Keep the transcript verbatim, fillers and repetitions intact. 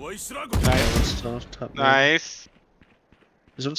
Nice. Nice. There's one